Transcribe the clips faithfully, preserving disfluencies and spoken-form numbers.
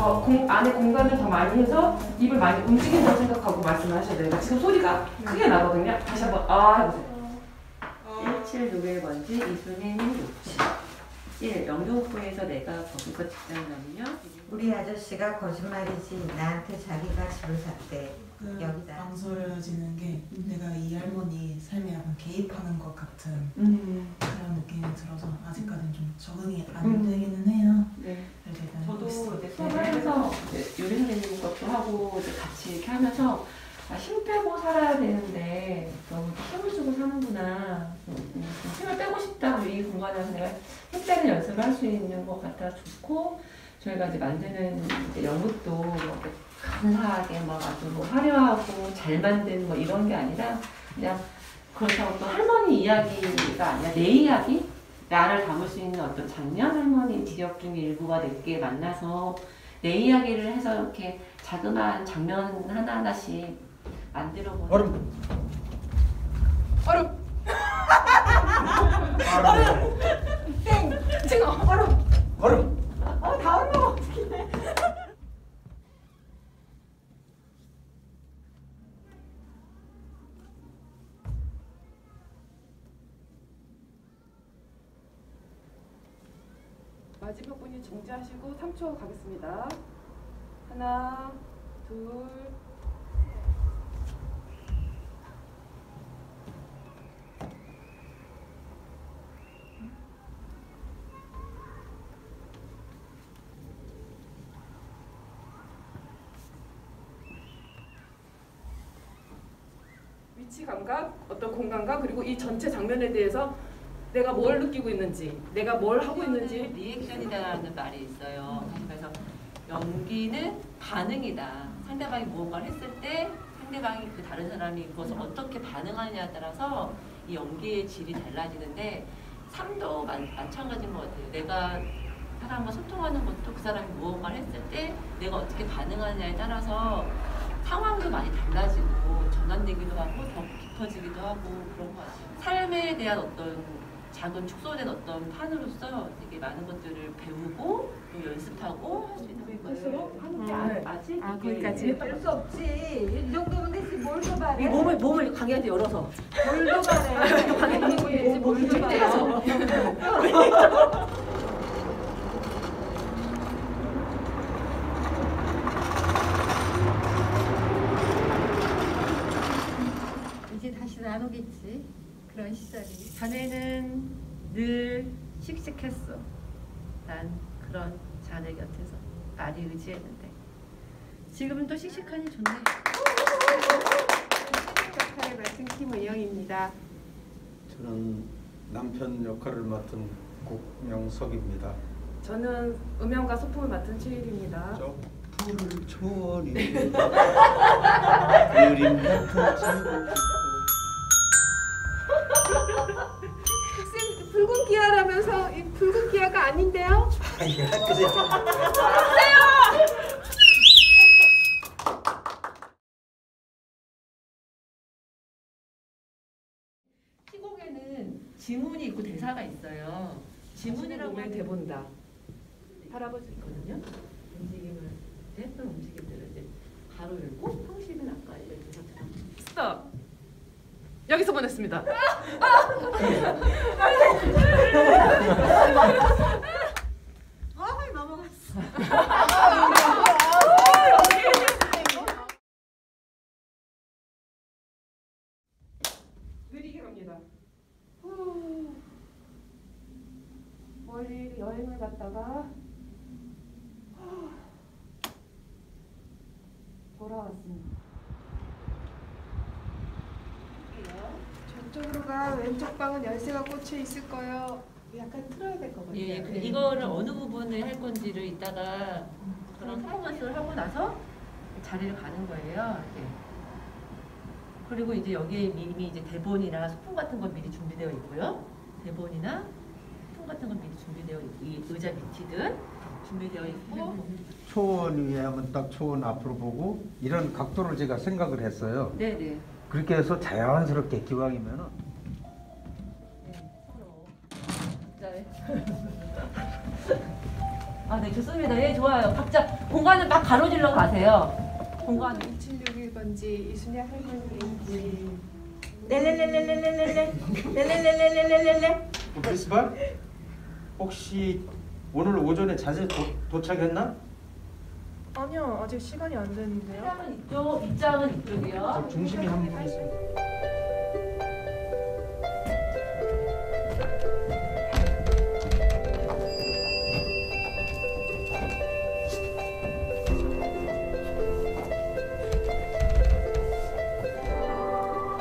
더 공, 안에 공간을 더 많이 해서 입을 많이 움직인다고 생각하고 말씀하셔야 돼요. 지금 소리가 크게 나거든요. 다시 한번 아 해보세요. 일, 칠, 노벨번지, 이순인, 육십. 일. 영등포에서 내가 거기서 직장가는요. 우리 아저씨가 거짓말이지 나한테 자기가 집을 샀대. 그 여기다 망설여지는 게 내가 이 할머니 삶에 약간 개입하는 것 같은 음. 그런 느낌이 들어서 아직까지는 좀 적응이 안 음. 되기는 해요. 네. 저도 이제 수업을 해서 요리 선생님 것도 하고 이제 같이 이렇게 하면서 아, 힘 빼고 살아야 되는데 너무 힘을 주고 사는구나. 음. 힘을 빼고 싶다. 이 공간에서 내가 힘 빼는 연습을 할 수 있는 것 같아 좋고, 저희가 이제 만드는 이제 연극도 뭐 감사하게 막 아주 뭐 화려하고 잘 만든 뭐 이런 게 아니라 그냥 그렇다고 또 할머니 이야기가 아니라 내 이야기? 나를 담을 수 있는 어떤 작년 할머니 지역 중에 일부가 내게 만나서 내 이야기를 해서 이렇게 자그마한 장면 하나하나씩 만들어보는. 얼음! 얼음! 얼음! 땡! 지금 얼음! 얼음! 어, 다 얼마가 어떻게 해? 마지막 분이 정지하시고 삼 초 가겠습니다. 하나, 둘. 위치 감각, 어떤 공간감, 그리고 이 전체 장면에 대해서 내가 뭘 느끼고 있는지, 내가 뭘 하고 있는지. 리액션이라는 말이 있어요. 그래서 연기는 반응이다. 상대방이 무언가를 했을 때 상대방이 그 다른 사람이 그것을 어떻게 반응하느냐에 따라서 이 연기의 질이 달라지는데, 삶도 마찬가지인 것 같아요. 내가 사람과 소통하는 것도 그 사람이 무언가를 했을 때 내가 어떻게 반응하느냐에 따라서 상황도 많이 달라지고 전환되기도 하고 더 깊어지기도 하고 그런 것 같아요. 삶에 대한 어떤 작은 축소된 어떤 판으로서 되게 많은 것들을 배우고 또 연습하고 할 수 있는 거예요. 하는 게 음. 아직 아, 거기까지 할 수 없지. 이 정도면 대체 뭘 더 말해? 몸을 몸을 강의한테 열어서 뭘 더 말해? 강의한테 몸을 좀 떼서. 안 오겠지. 그런 시절이. 자네는 늘 씩씩했어. 난 그런 자네 곁에서 많이 의지했는데. 지금은 또 씩씩하니 좋네. 역할을 맡은 김은영입니다. 저는 남편 역할을 맡은 국명석입니다. 저는 음향과 소품을 맡은 최일입니다. 불을 초월이 그림 같은 지 붉은 기아라면서 이 붉은 기아가 아닌데요? 아니야, 그래요. 그래요. 시곡에는 지문이 있고 대사가 있어요. 지문이라고 하면 대본다. 할아버지거든요. 움직임을 했던 움직임들을 이제 바로 열고 평심은 아까 이제 스톱. 여기서 보냈습니다. 어이 넘어갔어. 느리게 갑니다. 후. 멀리 여행을 갔다가 후. 돌아왔습니다. 이쪽으로 가. 왼쪽 방은 열쇠가 꽂혀 있을 거예요. 약간 틀어야 될 것 같아요. 예, 그래. 이거를 어느 부분을 할 건지를 이따가 그런 프로그램을 하고 나서 자리를 가는 거예요. 예. 그리고 이제 여기에 이미 이제 대본이나 소품 같은 건 미리 준비되어 있고요. 대본이나 소품 같은 건 미리 준비되어 있고, 의자 밑이든 준비되어 있고. 초원 위에 하면 딱 초원 앞으로 보고 이런 각도를 제가 생각을 했어요. 네네. 그렇게 해서 자연스럽게 기왕이면은 아, 네, 좋습니다. 예, 좋아요. 각자 공간을 막 가로질러 가세요. 공간 이천육십일 번지 이순야 할머니인지. 렐렐렐렐렐렐렐렐. 렐렐렐렐렐렐렐렐. 프린시팔? 혹시 오늘 오전에 자세 도, 도착했나? 아니요, 아직 시간이 안 됐는데요. 시장은 이쪽, 입장은 이쪽이요. 중심이 한 번.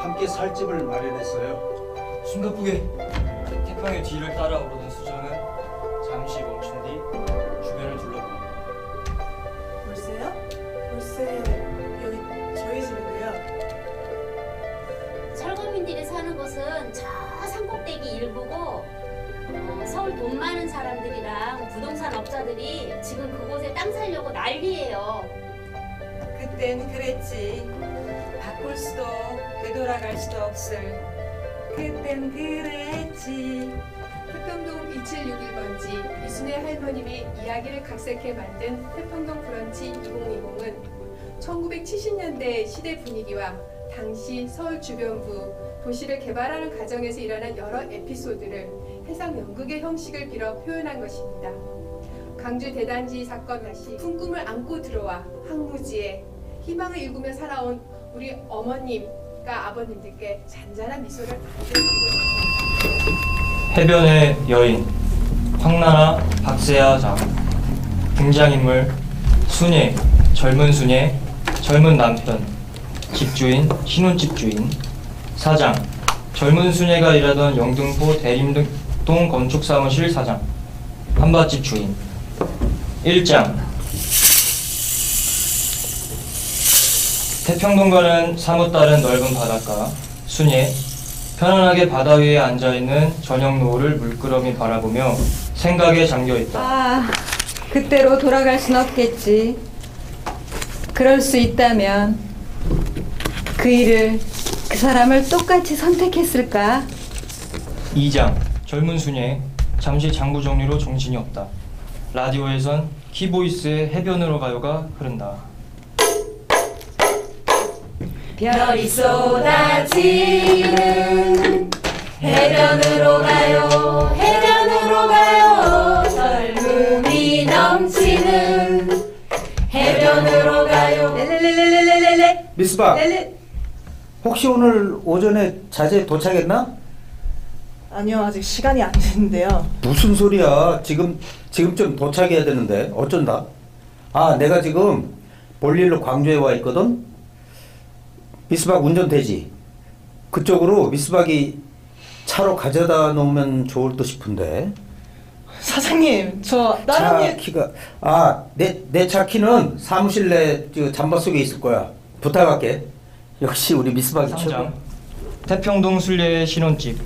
함께 살 집을 마련했어요. 숨가쁘게 태평의 뒤를 따라오르는 수정은 잠시 멈춘 뒤 주변을 둘러보고. 벌써요? 벌써 여기 저희 집인데요. 철거민들이 사는 곳은 저 산꼭대기 일부고 어, 서울 돈 많은 사람들이랑 부동산 업자들이 지금 그곳에 땅 살려고 난리예요. 그땐 그랬지. 바꿀 수도 되돌아갈 수도 없을. 그땐 그랬지. 태평동 이천육십일 번지 이순애 할머님이 이야기를 각색해 만든 태평동 브런치 이천이십은 천구백칠십 년대 시대 분위기와 당시 서울 주변부 도시를 개발하는 과정에서 일어난 여러 에피소드를 해상연극의 형식을 빌어 표현한 것입니다. 광주 대단지 사건 다시 큰 꿈을 안고 들어와 황무지에 희망을 일구며 살아온 우리 어머님과 아버님들께 잔잔한 미소를 안겨드리고 싶습니다. 해변의 여인, 황나라, 박세아 장, 등장인물, 순애, 젊은 순애, 젊은 남편, 집주인, 신혼집 주인, 사장, 젊은 순애가 일하던 영등포 대림동 건축사무실 사장, 한밭집 주인, 일장. 태평동과는 사뭇 다른 넓은 바닷가, 순애, 편안하게 바다 위에 앉아있는 저녁 노을을 물끄러미 바라보며 생각에 잠겨있다. 아, 그때로 돌아갈 순 없겠지. 그럴 수 있다면 그 일을, 그 사람을 똑같이 선택했을까? 이장, 젊은 순애, 잠시 장부 정리로 정신이 없다. 라디오에선 키보이스의 해변으로 가요가 흐른다. 별이 쏟아지는 해변으로 가요, 해변으로 가요. 젊음이 넘치는 해변으로 가요. 렐렐렐렐렐렐. 미스박, 혹시 오늘 오전에 자재 도착했나? 아니요, 아직 시간이 안 됐는데요. 무슨 소리야, 지금, 지금쯤 도착해야 되는데 어쩐다. 아, 내가 지금 볼일로 광주에 와 있거든? 미스박 운전되지? 그쪽으로 미스박이 차로 가져다 놓으면 좋을 듯 싶은데. 사장님, 저 다른 차 키가... 아, 내 내 차 키는 사무실 내 잠바 속에 있을 거야. 부탁할게. 역시 우리 미스박이 최고. 태평동 순례의 신혼집.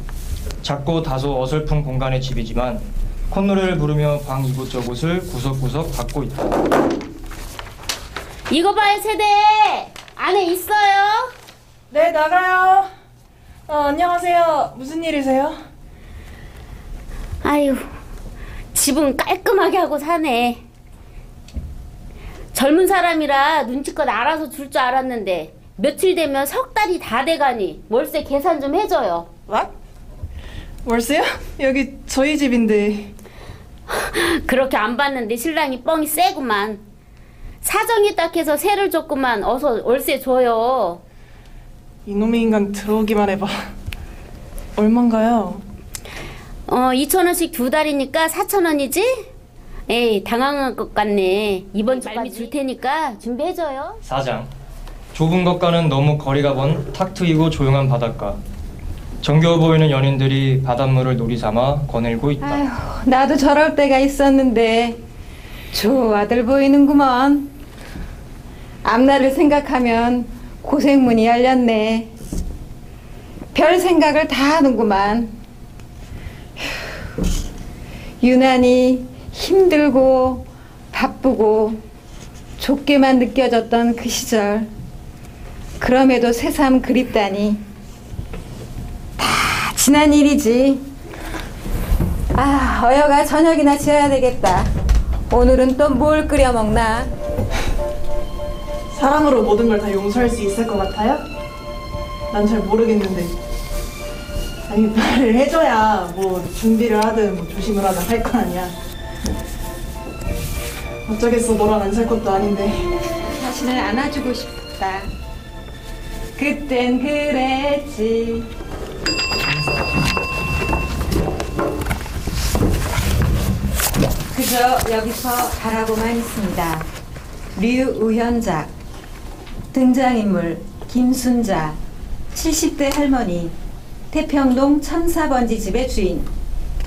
작고 다소 어설픈 공간의 집이지만 콧노래를 부르며 방 이곳저곳을 구석구석 받고 있다. 이거 봐요, 세대! 안에 있어요? 네, 나가요. 어, 안녕하세요. 무슨 일이세요? 아유, 집은 깔끔하게 하고 사네. 젊은 사람이라 눈치껏 알아서 줄 줄 알았는데 며칠 되면 석 달이 다 돼가니 월세 계산 좀 해줘요. What? 월세요? 여기 저희 집인데. 그렇게 안 봤는데 신랑이 뻥이 세구만. 사정이 딱해서 세를 줬구만. 어서 월세 줘요. 이놈의 인간 들어오기만 해봐. 얼만가요? 어, 이천 원씩 두 달이니까 사천 원이지? 에이, 당황한 것 같네. 이번 주 말미 줄 테니까 준비해줘요. 사장, 좁은 것과는 너무 거리가 먼 탁 트이고 조용한 바닷가. 정겨워 보이는 연인들이 바닷물을 놀이삼아 거닐고 있다. 아휴, 나도 저럴 때가 있었는데. 저 아들 보이는구먼. 앞날을 생각하면 고생문이 열렸네. 별 생각을 다 하는구만. 유난히 힘들고 바쁘고 좁게만 느껴졌던 그 시절, 그럼에도 새삼 그립다니. 다 지난 일이지. 아, 어여가 저녁이나 지어야 되겠다. 오늘은 또 뭘 끓여 먹나? 사랑으로 모든 걸 다 용서할 수 있을 것 같아요? 난 잘 모르겠는데. 아니, 말을 해줘야 뭐 준비를 하든 뭐 조심을 하든 할 거 아니야. 어쩌겠어, 너랑 안 살 것도 아닌데. 다시는 안아주고 싶다. 그땐 그랬지. 그저 여기서 가라고만 있습니다. 류우현 작. 등장인물 김순자, 칠십 대 할머니, 태평동 천사 번지 집의 주인.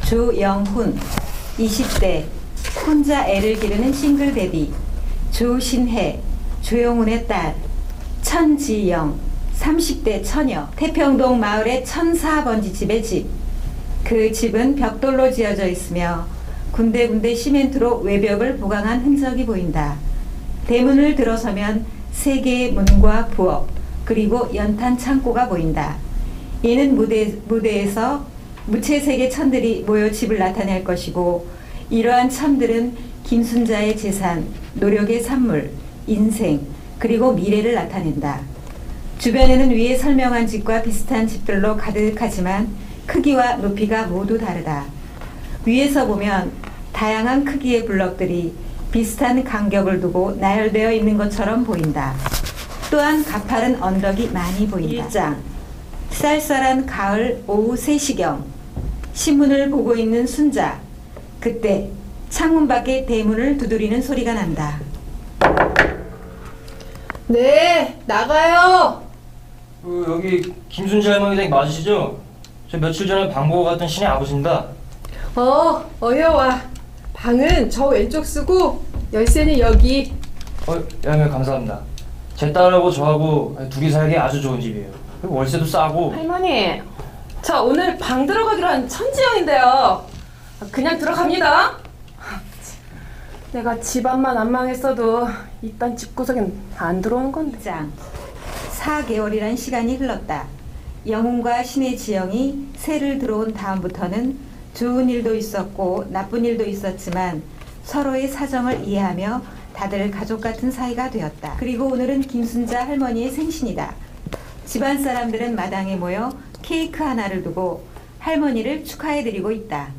조영훈, 이십 대, 혼자 애를 기르는 싱글 베비. 조신혜, 조영훈의 딸. 천지영, 삼십 대 처녀. 태평동 마을의 천사 번지 집의 집. 그 집은 벽돌로 지어져 있으며 군데군데 시멘트로 외벽을 보강한 흔적이 보인다. 대문을 들어서면 세 개의 문과 부엌, 그리고 연탄 창고가 보인다. 이는 무대, 무대에서 무채색의 천들이 모여 집을 나타낼 것이고, 이러한 천들은 김순자의 재산, 노력의 산물, 인생, 그리고 미래를 나타낸다. 주변에는 위에 설명한 집과 비슷한 집들로 가득하지만 크기와 높이가 모두 다르다. 위에서 보면 다양한 크기의 블럭들이 비슷한 간격을 두고 나열되어 있는 것처럼 보인다. 또한 가파른 언덕이 많이 보인다. 일 장. 쌀쌀한 가을 오후 세 시경 신문을 보고 있는 순자. 그때 창문 밖에 대문을 두드리는 소리가 난다. 네, 나가요. 어, 여기 김순자 할머니댁 맞으시죠? 저 며칠 전에 방보고 갔던 신의 아버지입니다. 어, 어여와. 방은 저 왼쪽 쓰고 열쇠는 여기. 어, 양해 감사합니다. 제 딸하고 저하고 둘이 살기에 아주 좋은 집이에요. 월세도 싸고. 할머니, 저 오늘 방 들어가기로 한 천지영인데요. 그냥 들어갑니다. 내가 집안만 안 망했어도 이딴 집구석엔 안 들어오는 건데. 사 개월이란 시간이 흘렀다. 영훈과 신의 지영이 새를 들어온 다음부터는 좋은 일도 있었고 나쁜 일도 있었지만 서로의 사정을 이해하며 다들 가족 같은 사이가 되었다. 그리고 오늘은 김순자 할머니의 생신이다. 집안 사람들은 마당에 모여 케이크 하나를 두고 할머니를 축하해드리고 있다.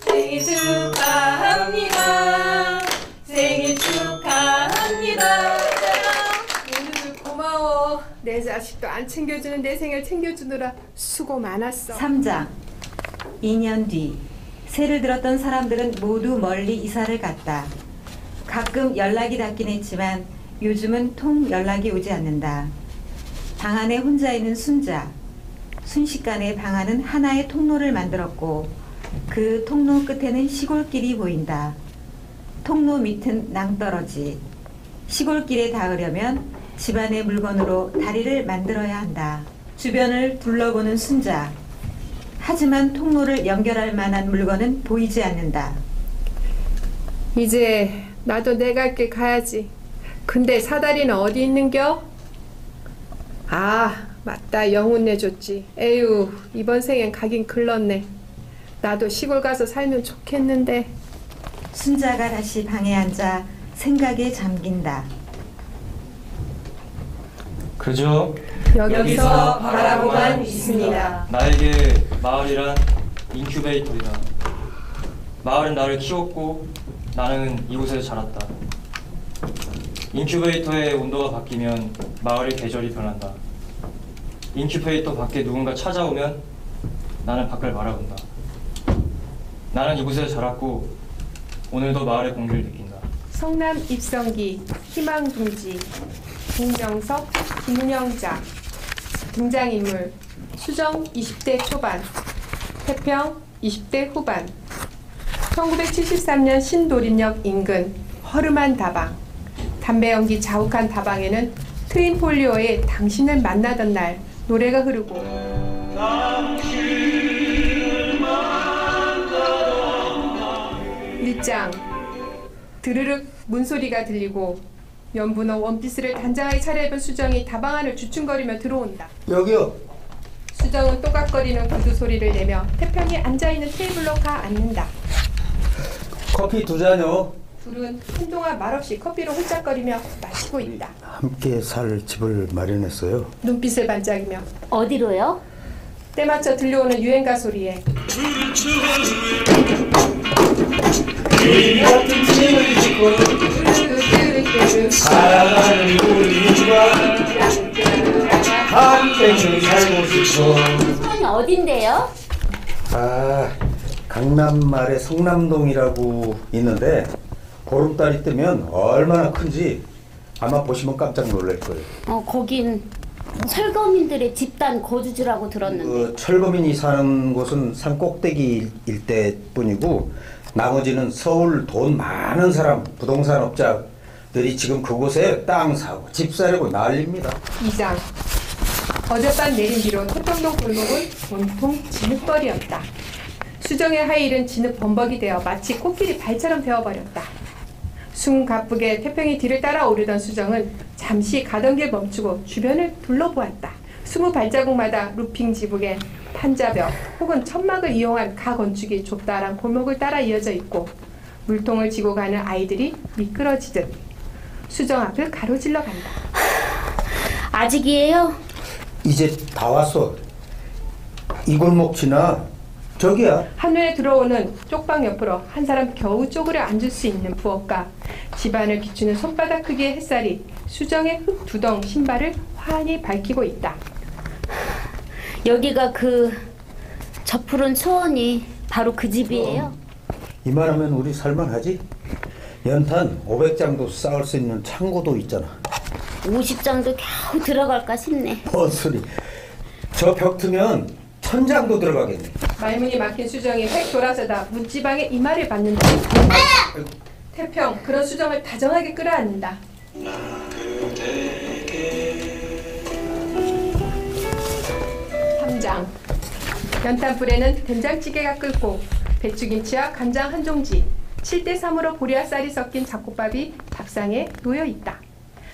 생일 축하합니다. 생일 축하합니다. 오늘도 고마워. 내 자식도 안 챙겨주는 내 생일 챙겨주느라 수고 많았어. 삼 장. 이 년 뒤 새를 들었던 사람들은 모두 멀리 이사를 갔다. 가끔 연락이 닿긴 했지만 요즘은 통 연락이 오지 않는다. 방 안에 혼자 있는 순자. 순식간에 방 안은 하나의 통로를 만들었고 그 통로 끝에는 시골길이 보인다. 통로 밑은 낭떠러지. 시골길에 닿으려면 집안의 물건으로 다리를 만들어야 한다. 주변을 둘러보는 순자. 하지만 통로를 연결할 만한 물건은 보이지 않는다. 이제 나도 내 갈 길 가야지. 근데 사다리는 어디 있는겨? 아, 맞다. 영훈 내줬지. 에휴, 이번 생엔 가긴 글렀네. 나도 시골 가서 살면 좋겠는데. 순자가 다시 방에 앉아 생각에 잠긴다. 그죠? 여기서 바라보만 있습니다. 나에게 마을이란 인큐베이터이다. 마을은 나를 키웠고 나는 이곳에서 자랐다. 인큐베이터의 온도가 바뀌면 마을의 계절이 변한다. 인큐베이터 밖에 누군가 찾아오면 나는 밖을 바라본다. 나는 이곳에서 자랐고 오늘도 마을의 공기를 느낀다. 성남 입성기, 희망둥지, 김명석, 김은영작. 등장인물 수정 이십 대 초반, 태평 이십 대 후반. 천구백칠십삼 년 신도림역 인근 허름한 다방. 담배 연기 자욱한 다방에는 트윈폴리오의 당신을 만나던 날 노래가 흐르고 늦장 드르륵 문소리가 들리고 연분어 원피스를 단정하게 차려입은 수정이 다방 안을 주춤거리며 들어온다. 여기요. 수정은 또각거리는 구두 소리를 내며 태평이 앉아있는 테이블로 가 앉는다. 커피 두 잔요. 둘은 한동안 말없이 커피로 홀짝거리며 마시고 있다. 함께 살 집을 마련했어요. 눈빛을 반짝이며. 어디로요? 때 맞춰 들려오는 유행가 소리에 같은 집을 짓고 사랑하는 우리와 함께 살고 싶어. 수원이 어딘데요? 아, 강남 말에 성남동이라고 있는데 보름달이 뜨면 얼마나 큰지 아마 보시면 깜짝 놀랄 거예요. 어, 거긴 철거민들의 집단 거주지라고 들었는데. 어, 철거민이 사는 곳은 산 꼭대기 일대뿐이고 나머지는 서울 돈 많은 사람, 부동산 업자들이 지금 그곳에 땅 사고 집 사려고 난립니다. 이장, 어젯밤 내린 비로 태평동 골목은 온통 진흙벌이었다. 수정의 하일은 진흙 범벅이 되어 마치 코끼리 발처럼 베어버렸다. 숨가쁘게 태평이 뒤를 따라 오르던 수정은 잠시 가던 길 멈추고 주변을 둘러보았다. 스무 발자국마다 루핑 지붕에 판자벽 혹은 천막을 이용한 가건축이 좁다란 골목을 따라 이어져 있고 물통을 지고 가는 아이들이 미끄러지듯 수정 앞을 가로질러 간다. 아직이에요? 이제 다 왔어. 이 골목 지나 저기야. 한눈에 들어오는 쪽방 옆으로 한 사람 겨우 쪼그려 앉을 수 있는 부엌과 집안을 비추는 손바닥 크기의 햇살이 수정의 흙두덩 신발을 환히 밝히고 있다. 여기가 그 저 푸른 초원이 바로 그 집이에요? 어, 이만하면 우리 살만하지? 연탄 오백 장도 쌓을 수 있는 창고도 있잖아. 오십 장도 겨우 들어갈까 싶네. 뭔 소리. 저 벽 트면 천장도 들어가겠네. 말문이 막힌 수정이 획 돌아서다 문지방에 이마를 받는다. 아! 태평, 그런 수정을 다정하게 끌어안는다. 삼장, 연탄불에는 된장찌개가 끓고 배추김치와 간장 한 종지, 칠 대 삼으로 보리알쌀이 섞인 잡곡밥이 밥상에 놓여있다.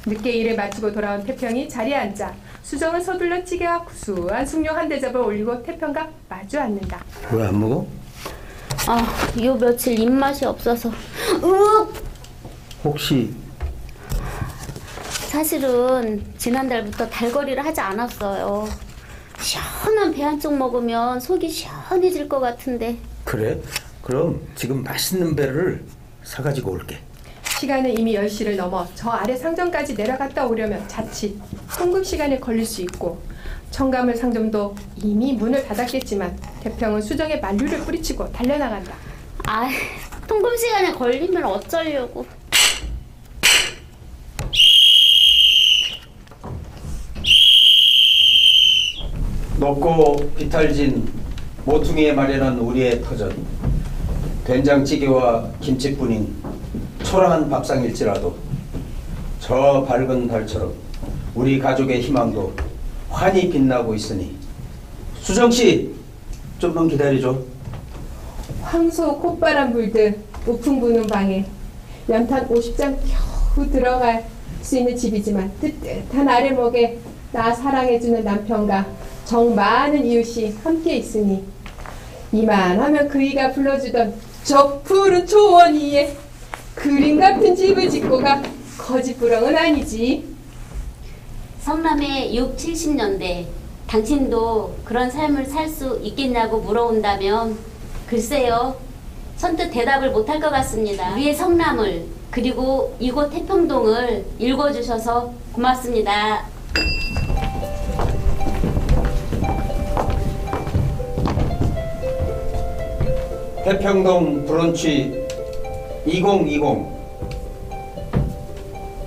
늦게 일을 마치고 돌아온 태평이 자리에 앉아 수정은 서둘러 찌개와 구수한 숭늉 한 대접을 올리고 태평과 마주 앉는다. 왜 안 먹어? 아, 요 며칠 입맛이 없어서. 으악! 혹시? 사실은 지난달부터 달거리를 하지 않았어요. 시원한 배 한 쪽 먹으면 속이 시원해질 것 같은데. 그래? 그럼 지금 맛있는 배를 사가지고 올게. 시간은 이미 열 시를 넘어 저 아래 상점까지 내려갔다 오려면 자칫 통금 시간에 걸릴 수 있고 청가물 상점도 이미 문을 닫았겠지만 태평은 수정의 만류를 뿌리치고 달려나간다. 아, 통금 시간에 걸리면 어쩌려고. 높고 비탈진 모퉁이에 마련한 우리의 터전. 된장찌개와 김치뿐인 초라한 밥상일지라도 저 밝은 달처럼 우리 가족의 희망도 환히 빛나고 있으니 수정씨 좀만 기다리죠. 황소 콧바람 불듯 우풍 부는 방에 연탄 오십 장 겨우 들어갈 수 있는 집이지만 뜨뜻한 아랫목에 나 사랑해주는 남편과 정 많은 이웃이 함께 있으니 이만하면 그이가 불러주던 저 푸른 초원 위에 그림 같은 집을 짓고 가. 거짓부렁은 아니지. 성남의 육, 칠십 년대 당신도 그런 삶을 살 수 있겠냐고 물어온다면 글쎄요. 선뜻 대답을 못할 것 같습니다. 우리의 성남을 그리고 이곳 태평동을 읽어주셔서 고맙습니다. 태평동 브런치 이공이공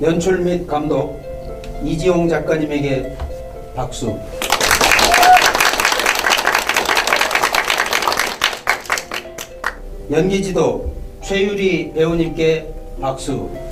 연출 및 감독 이지용 작가님에게 박수. 연기지도 최유리 배우님께 박수.